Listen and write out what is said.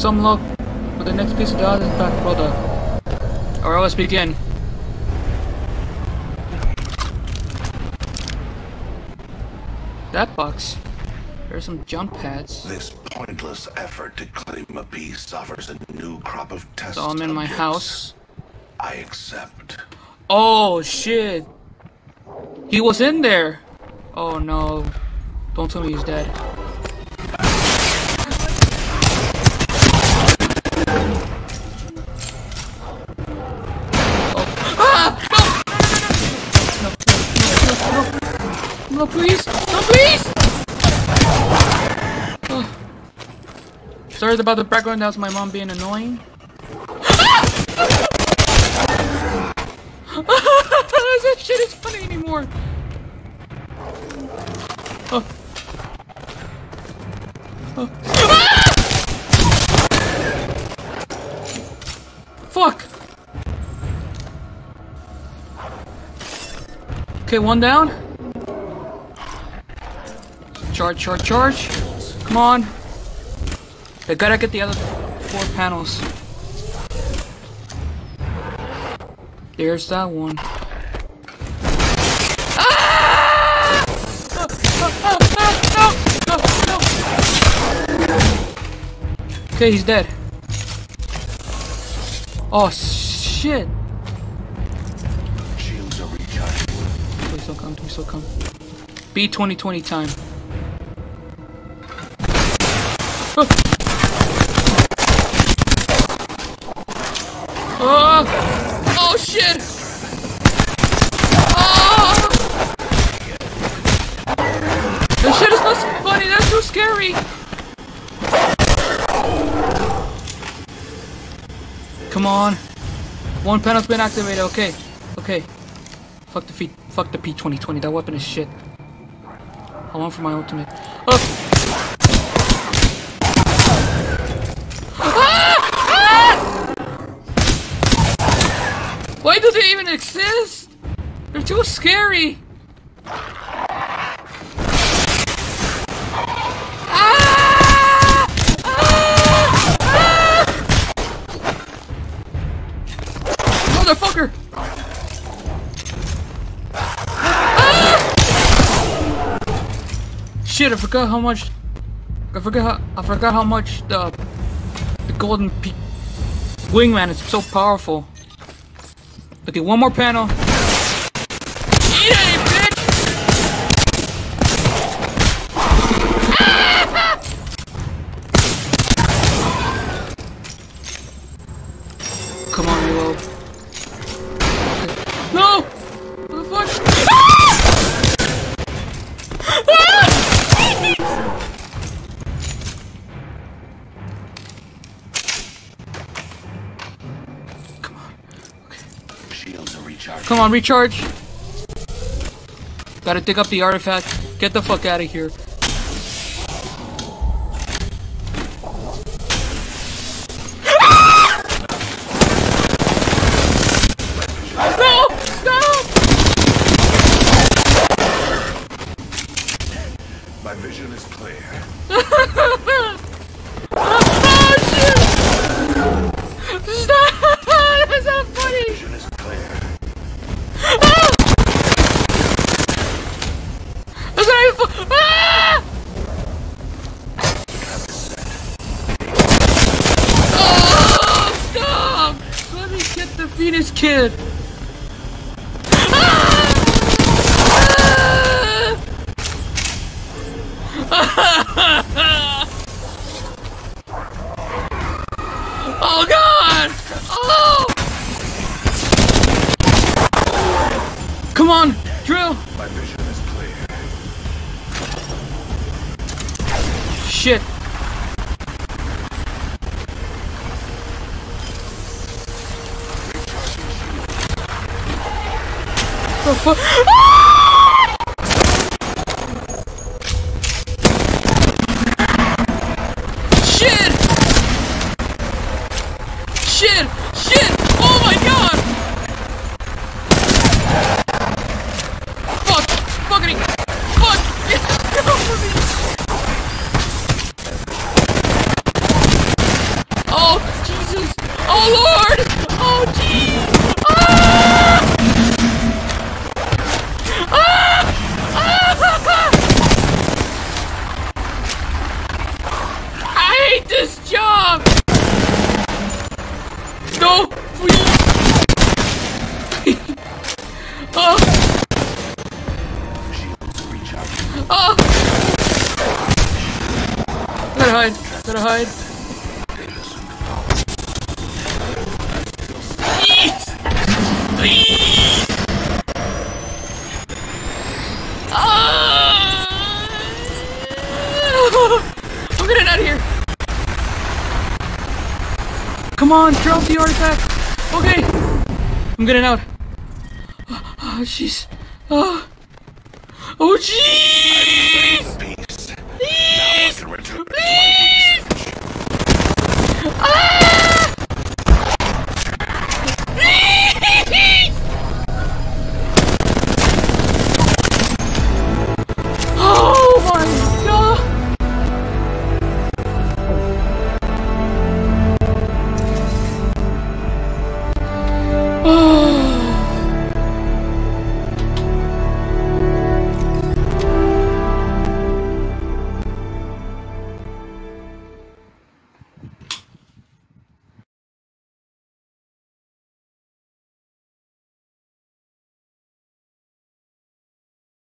some luck with the next piece of the artifact, brother. Alright, let's begin. That box. There's some jump pads. This pointless effort to claim a piece offers a new crop of tests. So I'm in my house. I accept. Oh shit! He was in there! Oh no. Don't tell me he's dead. Oh. Ah! No. No, please! No, please! Sorry about the background, that was my mom being annoying. That shit is funny anymore. Oh. Oh. Fuck. Okay, one down. Charge. Come on. I gotta get the other four panels. There's that one. Ah! No. Okay, he's dead. Oh shit! Shields are recharged. Please don't come. P2020 time. Oh. Oh shit! Oh! This shit is not funny, that's so scary! Come on! One panel's been activated, okay. Fuck the P2020, that weapon is shit. I want for my ultimate. Oh! Why do they even exist? They're too scary! Ah! Ah! Ah! Motherfucker! Ah! Shit, I forgot how much the golden Wingman is so powerful. Okay, one more panel. Eat it, bitch! Ah! Come on, reload. Okay. No! What the fuck? Ah! Ah! Come on. Okay. Come on, recharge! Gotta dig up the artifact. Get the fuck out of here. No! Stop! My vision is clear. Phoenix kid. Oh god! Oh! Come on, drill. My vision is clear. Shit. Ah! Shit! Oh my god! Fuck! Get the hell out of me! Ah! I'm gonna hide. I'm gonna hide. Please! Please! Ah! I'm gonna get out of here. Come on, drop the artifact. Okay. I'm getting out. Oh, jeez. Oh. Oh, jeez.